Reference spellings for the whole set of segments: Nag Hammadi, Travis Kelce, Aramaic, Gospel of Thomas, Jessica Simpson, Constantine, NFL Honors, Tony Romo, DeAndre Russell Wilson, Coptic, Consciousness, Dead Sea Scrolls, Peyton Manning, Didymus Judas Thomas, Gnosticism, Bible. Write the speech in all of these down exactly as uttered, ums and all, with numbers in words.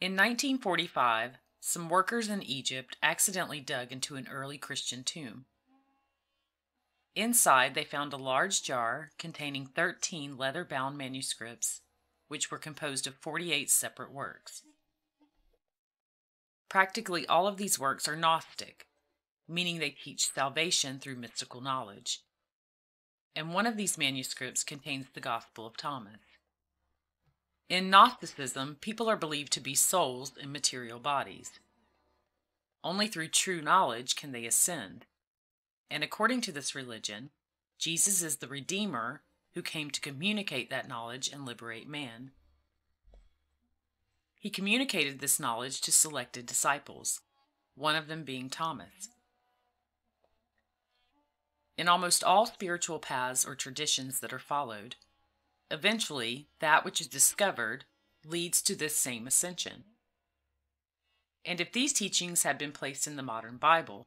In nineteen forty-five, some workers in Egypt accidentally dug into an early Christian tomb. Inside, they found a large jar containing thirteen leather-bound manuscripts, which were composed of forty-eight separate works. Practically all of these works are Gnostic, meaning they teach salvation through mystical knowledge. And one of these manuscripts contains the Gospel of Thomas. In Gnosticism, people are believed to be souls in material bodies. Only through true knowledge can they ascend. And according to this religion, Jesus is the Redeemer who came to communicate that knowledge and liberate man. He communicated this knowledge to selected disciples, one of them being Thomas. In almost all spiritual paths or traditions that are followed, eventually that which is discovered leads to this same ascension. And if these teachings had been placed in the modern Bible,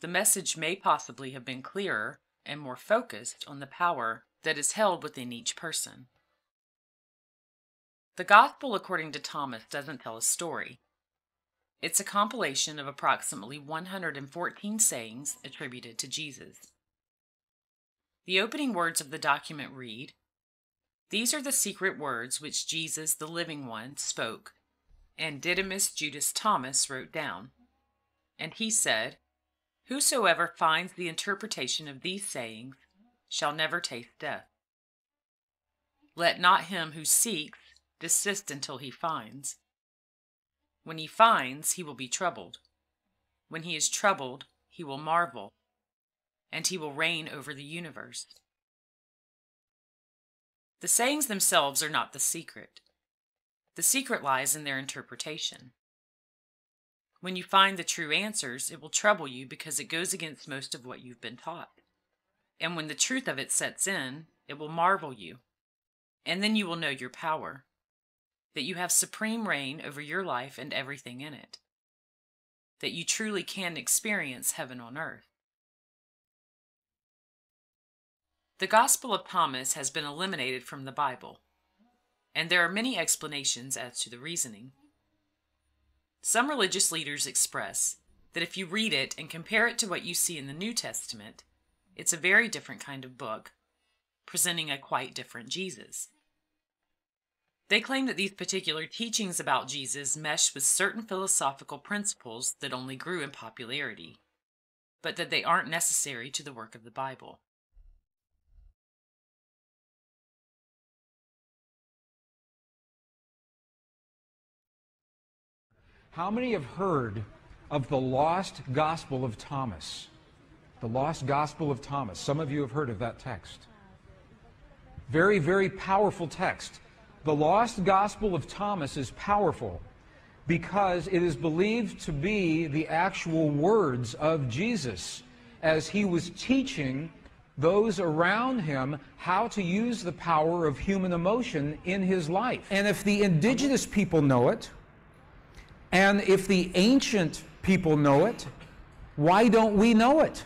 the message may possibly have been clearer and more focused on the power that is held within each person. The Gospel according to Thomas doesn't tell a story. It's a compilation of approximately one hundred fourteen sayings attributed to Jesus. The opening words of the document read, "These are the secret words which Jesus, the living one, spoke, and Didymus Judas Thomas wrote down. And he said, Whosoever finds the interpretation of these sayings shall never taste death. Let not him who seeks desist until he finds. When he finds, he will be troubled. When he is troubled, he will marvel, and he will reign over the universe." The sayings themselves are not the secret. The secret lies in their interpretation. When you find the true answers, it will trouble you because it goes against most of what you've been taught. And when the truth of it sets in, it will marvel you. And then you will know your power, that you have supreme reign over your life and everything in it, that you truly can experience heaven on earth. The Gospel of Thomas has been eliminated from the Bible, and there are many explanations as to the reasoning. Some religious leaders express that if you read it and compare it to what you see in the New Testament, it's a very different kind of book, presenting a quite different Jesus. They claim that these particular teachings about Jesus mesh with certain philosophical principles that only grew in popularity, but that they aren't necessary to the work of the Bible. How many have heard of the lost Gospel of Thomas? The lost Gospel of Thomas. Some of you have heard of that text. Very, very powerful text. The lost Gospel of Thomas is powerful because it is believed to be the actual words of Jesus as he was teaching those around him how to use the power of human emotion in his life. And if the indigenous people know it, and if the ancient people know it, why don't we know it?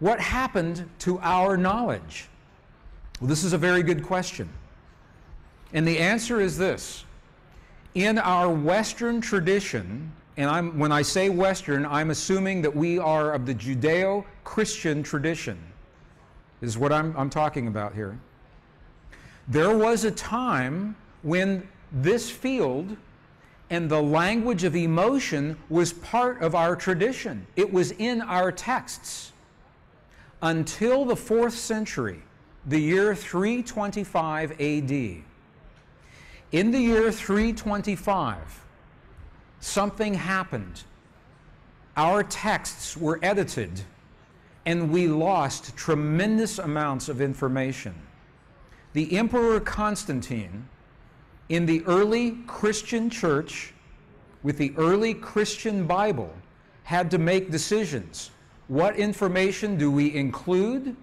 What happened to our knowledge? Well, this is a very good question. And the answer is this. In our Western tradition, and I'm, when I say Western, I'm assuming that we are of the Judeo-Christian tradition, is what I'm, I'm talking about here. There was a time when this field and the language of emotion was part of our tradition. It was in our texts. Until the fourth century, the year three twenty-five A D, in the year three twenty-five, something happened. Our texts were edited, and we lost tremendous amounts of information. The Emperor Constantine, in the early Christian church, with the early Christian Bible, had to make decisions. What information do we include?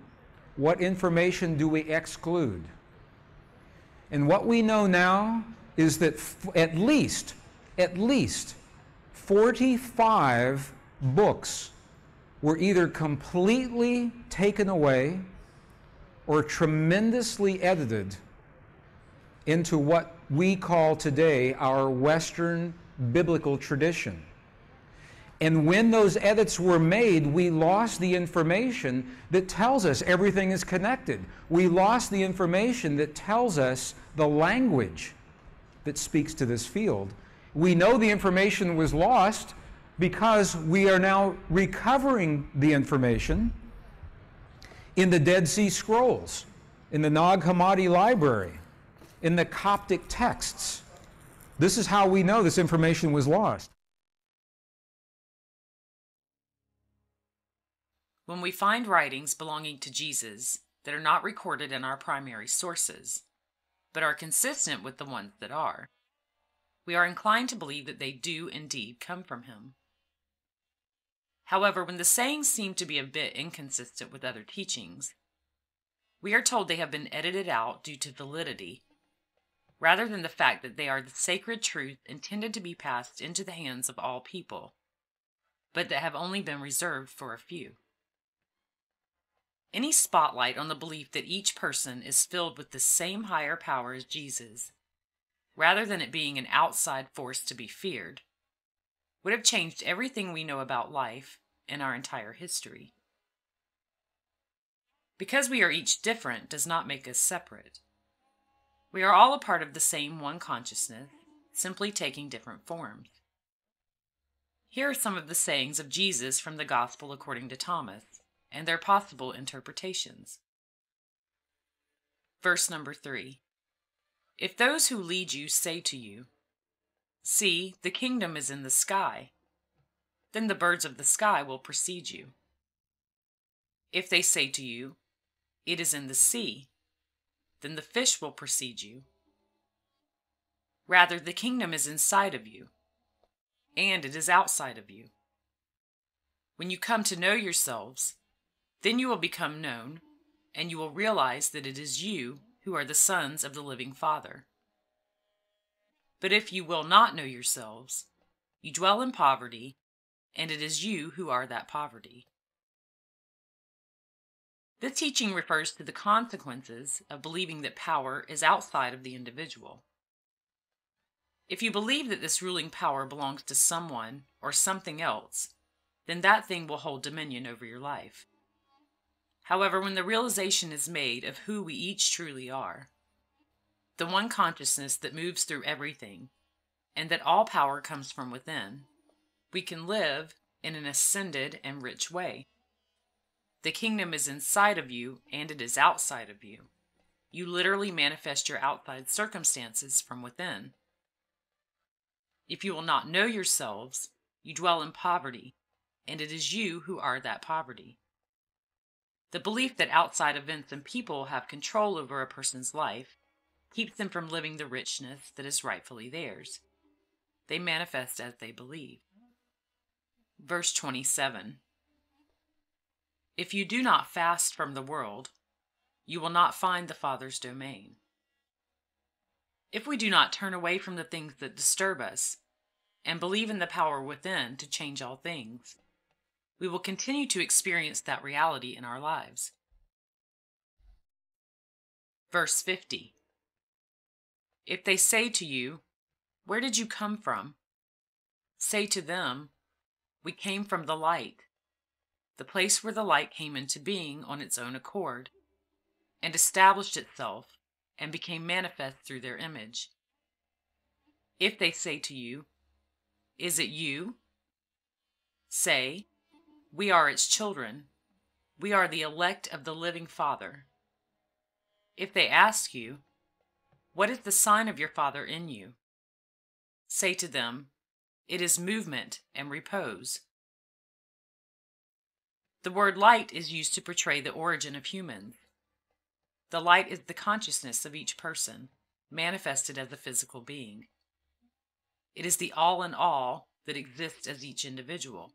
What information do we exclude? And what we know now is that f at least, at least forty-five books were either completely taken away or tremendously edited into what we call today our Western biblical tradition. And when those edits were made, we lost the information that tells us everything is connected. We lost the information that tells us the language that speaks to this field. We know the information was lost because we are now recovering the information in the Dead Sea Scrolls, in the Nag Hammadi library, in the Coptic texts. This is how we know this information was lost. When we find writings belonging to Jesus that are not recorded in our primary sources, but are consistent with the ones that are, we are inclined to believe that they do indeed come from him. However, when the sayings seem to be a bit inconsistent with other teachings, we are told they have been edited out due to validity, rather than the fact that they are the sacred truth intended to be passed into the hands of all people, but that have only been reserved for a few. Any spotlight on the belief that each person is filled with the same higher power as Jesus, rather than it being an outside force to be feared, would have changed everything we know about life and our entire history. Because we are each different does not make us separate. We are all a part of the same one consciousness, simply taking different forms. Here are some of the sayings of Jesus from the Gospel according to Thomas, and their possible interpretations. Verse number three. If those who lead you say to you, "See, the kingdom is in the sky," then the birds of the sky will precede you. If they say to you, "It is in the sea," then the fish will precede you. Rather, the kingdom is inside of you, and it is outside of you. When you come to know yourselves, then you will become known, and you will realize that it is you who are the sons of the living Father. But if you will not know yourselves, you dwell in poverty, and it is you who are that poverty. This teaching refers to the consequences of believing that power is outside of the individual. If you believe that this ruling power belongs to someone or something else, then that thing will hold dominion over your life. However, when the realization is made of who we each truly are, the one consciousness that moves through everything, and that all power comes from within, we can live in an ascended and rich way. The kingdom is inside of you, and it is outside of you. You literally manifest your outside circumstances from within. If you will not know yourselves, you dwell in poverty, and it is you who are that poverty. The belief that outside events and people have control over a person's life keeps them from living the richness that is rightfully theirs. They manifest as they believe. Verse twenty-seven. If you do not fast from the world, you will not find the Father's domain. If we do not turn away from the things that disturb us and believe in the power within to change all things, we will continue to experience that reality in our lives. Verse fifty. If they say to you, "Where did you come from?" say to them, "We came from the light, the place where the light came into being on its own accord, and established itself, and became manifest through their image." If they say to you, "Is it you?" say, "We are its children. We are the elect of the living Father." If they ask you, "What is the sign of your Father in you?" say to them, "It is movement and repose." The word light is used to portray the origin of humans. The light is the consciousness of each person, manifested as a physical being. It is the all in all that exists as each individual.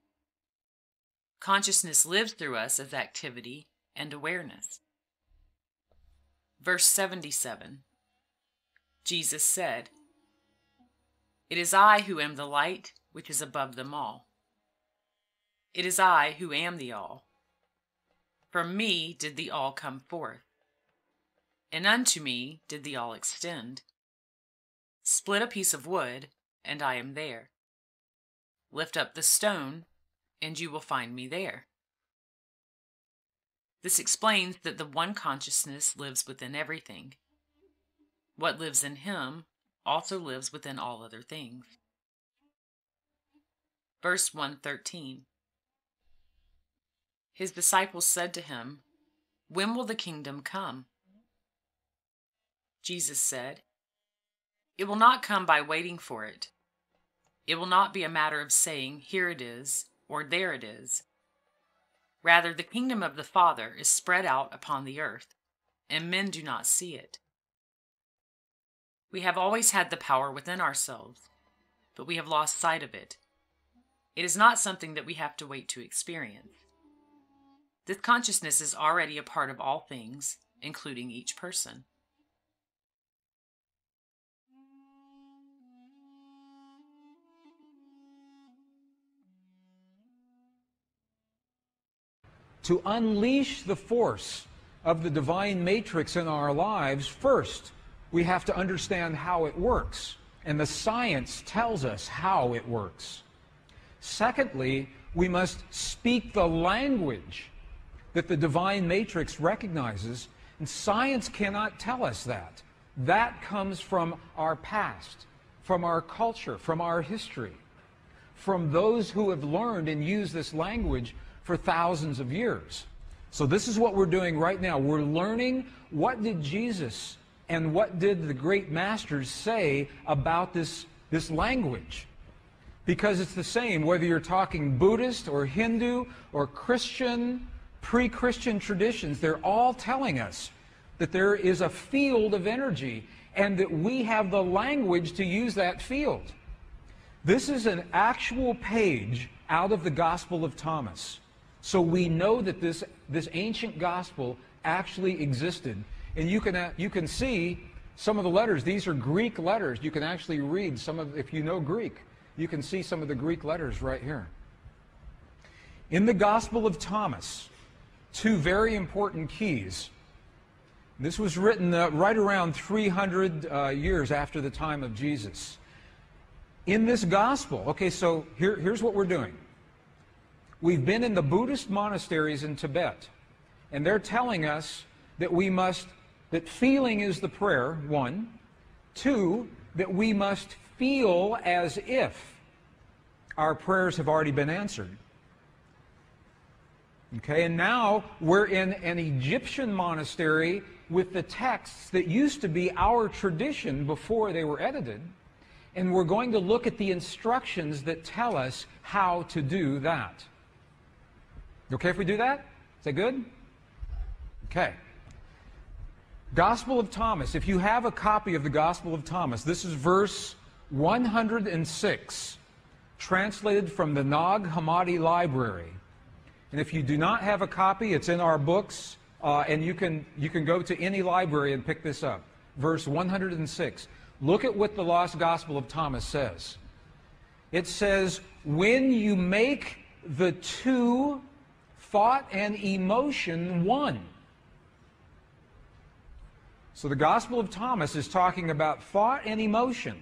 Consciousness lives through us as activity and awareness. Verse seventy-seven. Jesus said, "It is I who am the light, which is above them all. It is I who am the all. From me did the all come forth, and unto me did the all extend. Split a piece of wood, and I am there. Lift up the stone, and you will find me there. This explains that the one consciousness lives within everything. What lives in him also lives within all other things. Verse one thirteen. His disciples said to him, "When will the kingdom come?" Jesus said, "It will not come by waiting for it. It will not be a matter of saying, 'Here it is,' or 'There it is.' Rather, the kingdom of the Father is spread out upon the earth, and men do not see it." We have always had the power within ourselves, but we have lost sight of it. It is not something that we have to wait to experience. This consciousness is already a part of all things, including each person. To unleash the force of the divine matrix in our lives, first, we have to understand how it works, and the science tells us how it works. Secondly, we must speak the language that the divine matrix recognizes, and science cannot tell us that. That comes from our past, from our culture, from our history, from those who have learned and used this language for thousands of years. So this is what we're doing right now. We're learning what did Jesus and what did the great masters say about this, this language. Because it's the same whether you're talking Buddhist or Hindu or Christian, pre-Christian traditions. They're all telling us that there is a field of energy and that we have the language to use that field. This is an actual page out of the Gospel of Thomas. So we know that this, this ancient gospel actually existed. And you can, uh, you can see some of the letters. These are Greek letters. You can actually read some of, if you know Greek, you can see some of the Greek letters right here. In the Gospel of Thomas, two very important keys. This was written uh, right around three hundred uh, years after the time of Jesus. In this gospel, okay, so here, here's what we're doing. We've been in the Buddhist monasteries in Tibet, and they're telling us that we must, that feeling is the prayer, one. Two, that we must feel as if our prayers have already been answered. Okay, and now we're in an Egyptian monastery with the texts that used to be our tradition before they were edited, and we're going to look at the instructions that tell us how to do that. Okay if we do that? Is that good? Okay. Gospel of Thomas. If you have a copy of the Gospel of Thomas, this is verse one hundred six, translated from the Nag Hammadi Library. And if you do not have a copy, it's in our books, uh, and you can, you can go to any library and pick this up. Verse one hundred six. Look at what the lost Gospel of Thomas says. It says, "When you make the two, thought and emotion, one." So the Gospel of Thomas is talking about thought and emotion.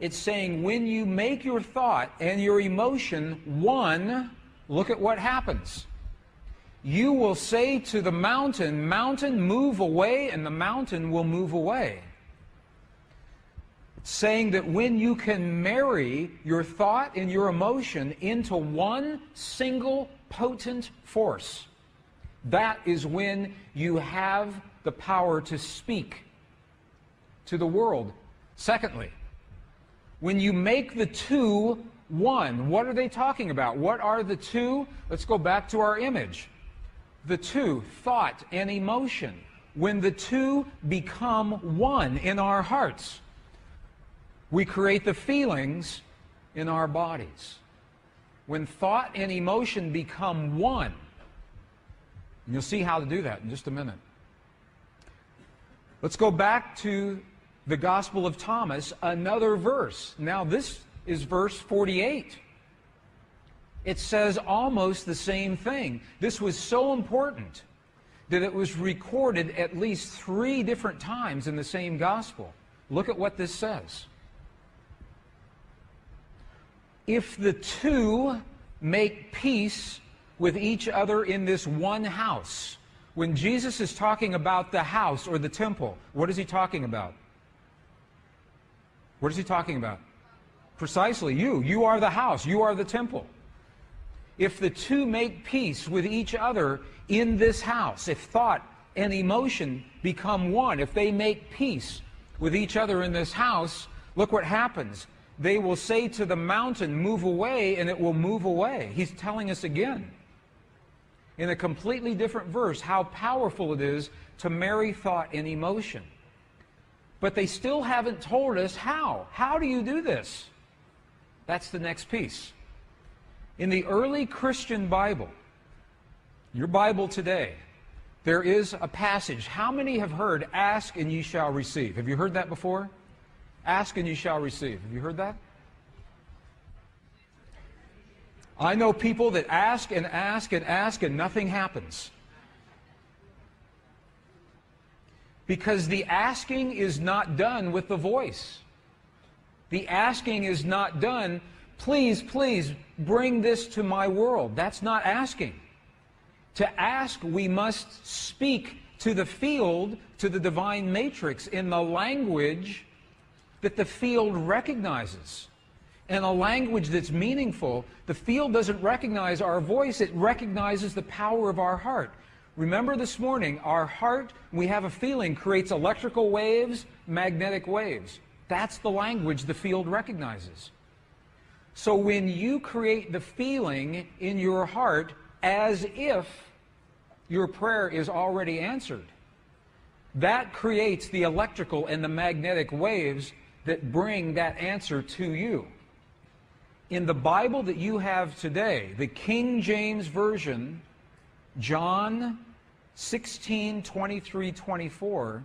It's saying when you make your thought and your emotion one, look at what happens. "You will say to the mountain, 'Mountain, move away,' and the mountain will move away." Saying that when you can marry your thought and your emotion into one single potent force, that is when you have the power to speak to the world. Secondly, when you make the two one, what are they talking about? What are the two? Let's go back to our image. The two, thought and emotion. When the two become one in our hearts, we create the feelings in our bodies. When thought and emotion become one, and you'll see how to do that in just a minute. Let's go back to the Gospel of Thomas, another verse. Now this is verse forty-eight. It says almost the same thing. This was so important that it was recorded at least three different times in the same Gospel. Look at what this says. If the two make peace with each other in this one house. When Jesus is talking about the house or the temple, what is he talking about? What is he talking about? Precisely you. You are the house. You are the temple. If the two make peace with each other in this house, if thought and emotion become one, if they make peace with each other in this house, look what happens. They will say to the mountain, move away, and it will move away. He's telling us again, in a completely different verse, how powerful it is to marry thought and emotion. But they still haven't told us how. How do you do this? That's the next piece. In the early Christian Bible, your Bible today, there is a passage. How many have heard, ask and ye shall receive? Have you heard that before? Ask and you shall receive. Have you heard that? I know people that ask and ask and ask and nothing happens. Because the asking is not done with the voice. The asking is not done, please, please bring this to my world. That's not asking. To ask, we must speak to the field, to the divine matrix, in the language that the field recognizes, and a language that's meaningful. The field doesn't recognize our voice, it recognizes the power of our heart. Remember this morning, our heart, we have a feeling, creates electrical waves, magnetic waves. That's the language the field recognizes. So when you create the feeling in your heart as if your prayer is already answered, that creates the electrical and the magnetic waves that bring that answer to you. In the Bible that you have today, the King James Version, John sixteen, twenty-three, twenty-four,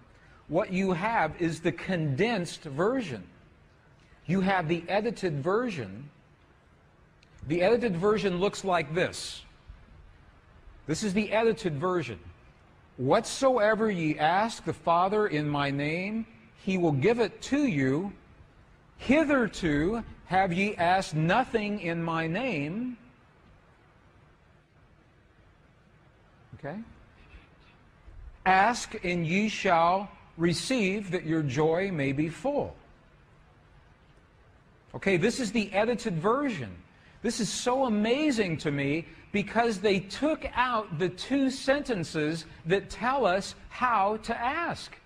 what you have is the condensed version. You have the edited version. The edited version looks like this. This is the edited version. Whatsoever ye ask the Father in my name, he will give it to you. Hitherto have ye asked nothing in my name. Okay? Ask and ye shall receive, that your joy may be full. Okay, this is the edited version. This is so amazing to me, because they took out the two sentences that tell us how to ask.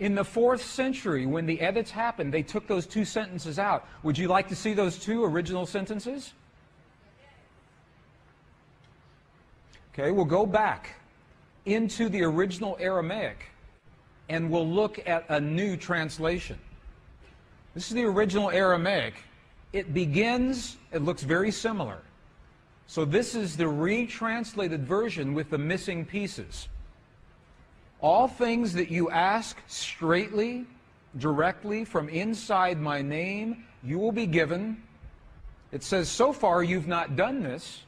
In the fourth century, when the edits happened, they took those two sentences out. Would you like to see those two original sentences? Okay, we'll go back into the original Aramaic, and we'll look at a new translation. This is the original Aramaic. It begins, it looks very similar. So this is the retranslated version with the missing pieces. All things that you ask straightly, directly, from inside my name, you will be given. It says, so far you've not done this,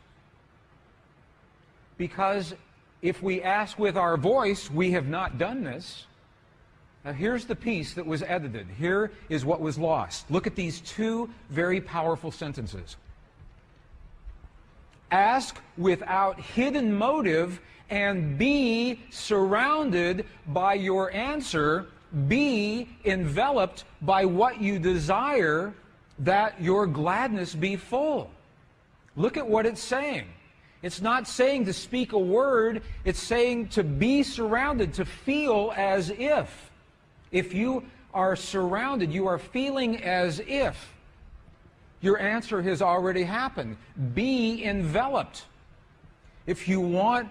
because if we ask with our voice, we have not done this. Now here's the piece that was edited. Here is what was lost. Look at these two very powerful sentences. Ask without hidden motive and be surrounded by your answer. Be enveloped by what you desire, that your gladness be full. Look at what it's saying. It's not saying to speak a word. It's saying to be surrounded, to feel as if. If you are surrounded, you are feeling as if your answer has already happened. Be enveloped. If you want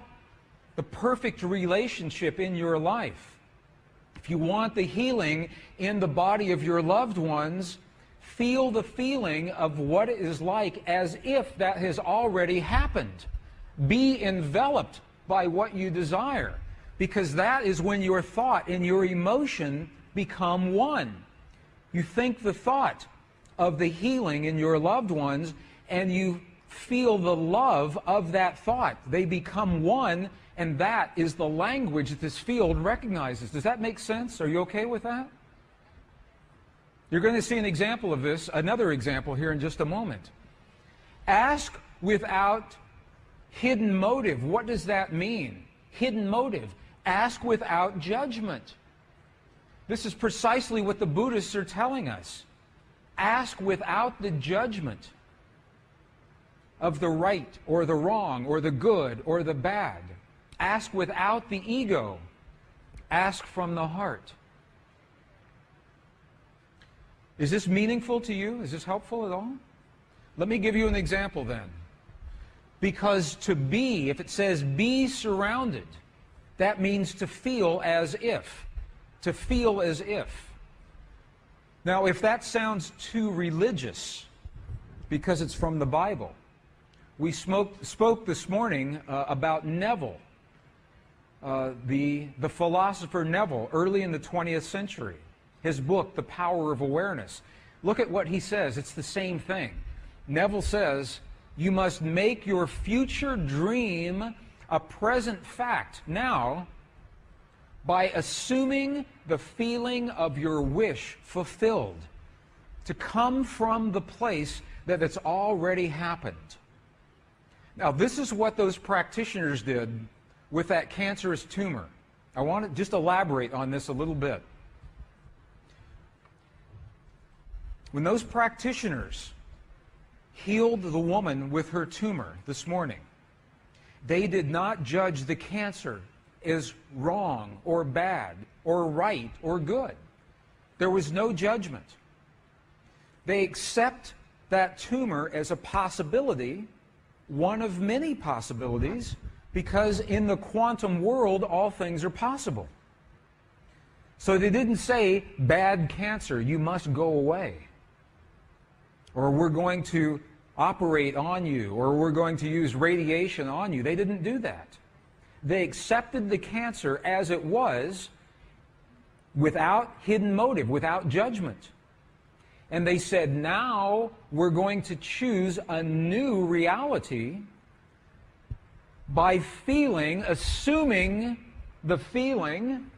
the perfect relationship in your life, if you want the healing in the body of your loved ones, feel the feeling of what it is like as if that has already happened. Be enveloped by what you desire. Because that is when your thought and your emotion become one. You think the thought of the healing in your loved ones, and you feel the love of that thought. They become one, And that is the language that this field recognizes. Does that make sense? Are you okay with that? You're going to see an example of this, another example here in just a moment. Ask without hidden motive. What does that mean? Hidden motive. Ask without judgment. This is precisely what the Buddhists are telling us. Ask without the judgment of the right or the wrong or the good or the bad. Ask without the ego. Ask from the heart. Is this meaningful to you? Is this helpful at all? Let me give you an example then. Because to be, if it says be surrounded, that means to feel as if. To feel as if. Now, if that sounds too religious, because it's from the Bible, we smoked, spoke this morning uh, about Neville, uh, the, the philosopher Neville, early in the twentieth century. His book, The Power of Awareness. Look at what he says. It's the same thing. Neville says, you must make your future dream a present fact now by assuming the feeling of your wish fulfilled, to come from the place that it's already happened. Now, this is what those practitioners did with that cancerous tumor. I want to just elaborate on this a little bit. When those practitioners healed the woman with her tumor this morning, they did not judge the cancer as wrong or bad or right or good. There was no judgment. They accept that tumor as a possibility, one of many possibilities, because in the quantum world, all things are possible. So they didn't say, bad cancer, you must go away, or we're going to operate on you, or we're going to use radiation on you. They didn't do that. They accepted the cancer as it was, without hidden motive, without judgment. And they said, now we're going to choose a new reality by feeling, assuming the feeling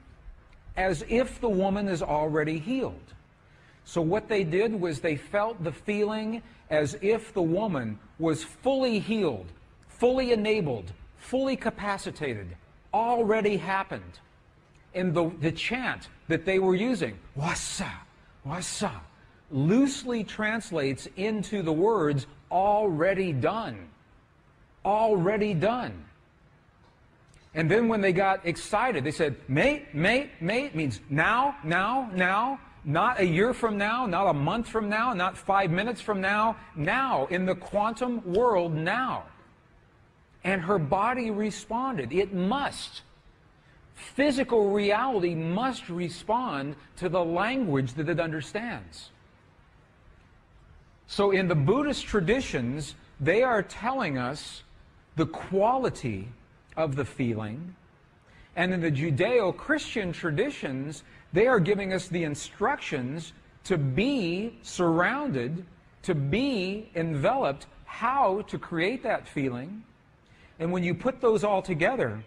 as if the woman is already healed. So what they did was they felt the feeling as if the woman was fully healed, fully enabled, fully capacitated, already happened. And the, the chant that they were using, wasa, wasa, loosely translates into the words, already done, already done. And then when they got excited, they said, mate, mate, mate, means now, now, now. Not a year from now, not a month from now, not five minutes from now, now, in the quantum world, now. And her body responded. It must. Physical reality must respond to the language that it understands. So in the Buddhist traditions, they are telling us the quality of the feeling, and in the Judeo-Christian traditions, they are giving us the instructions to be surrounded, to be enveloped, how to create that feeling. And when you put those all together,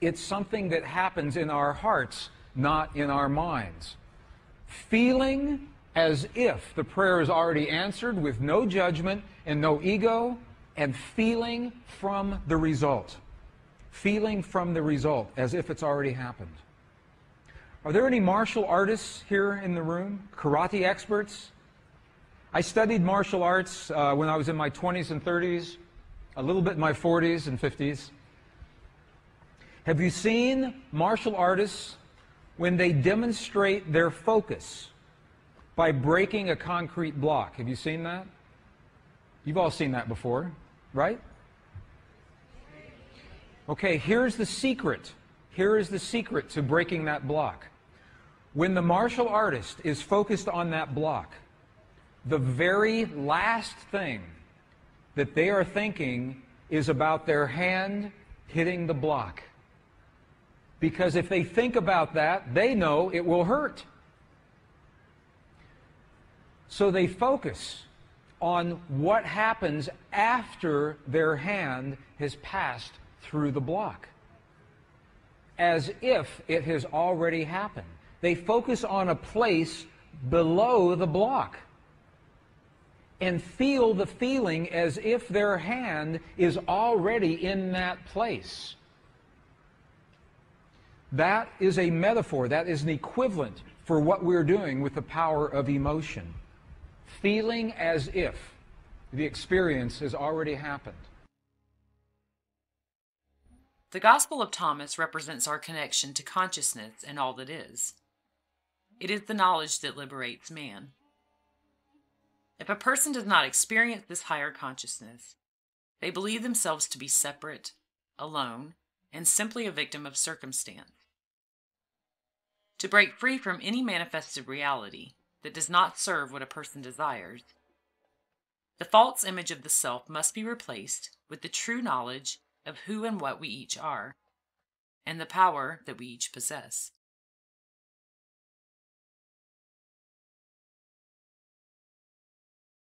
it's something that happens in our hearts, not in our minds. Feeling as if the prayer is already answered with no judgment and no ego, and feeling from the result. Feeling from the result as if it's already happened. Are there any martial artists here in the room? Karate experts? I studied martial arts uh, when I was in my twenties and thirties, a little bit in my forties and fifties. Have you seen martial artists when they demonstrate their focus by breaking a concrete block? Have you seen that? You've all seen that before, right? Okay, here's the secret. Here is the secret to breaking that block. When the martial artist is focused on that block, the very last thing that they are thinking is about their hand hitting the block. Because if they think about that, they know it will hurt. So they focus on what happens after their hand has passed through the block. as if it has already happened. They focus on a place below the block and feel the feeling as if their hand is already in that place. That is a metaphor, that is an equivalent for what we're doing with the power of emotion. Feeling as if the experience has already happened. The Gospel of Thomas represents our connection to consciousness and all that is. It is the knowledge that liberates man. If a person does not experience this higher consciousness, they believe themselves to be separate, alone, and simply a victim of circumstance. To break free from any manifested reality that does not serve what a person desires, the false image of the self must be replaced with the true knowledge of who and what we each are, and the power that we each possess.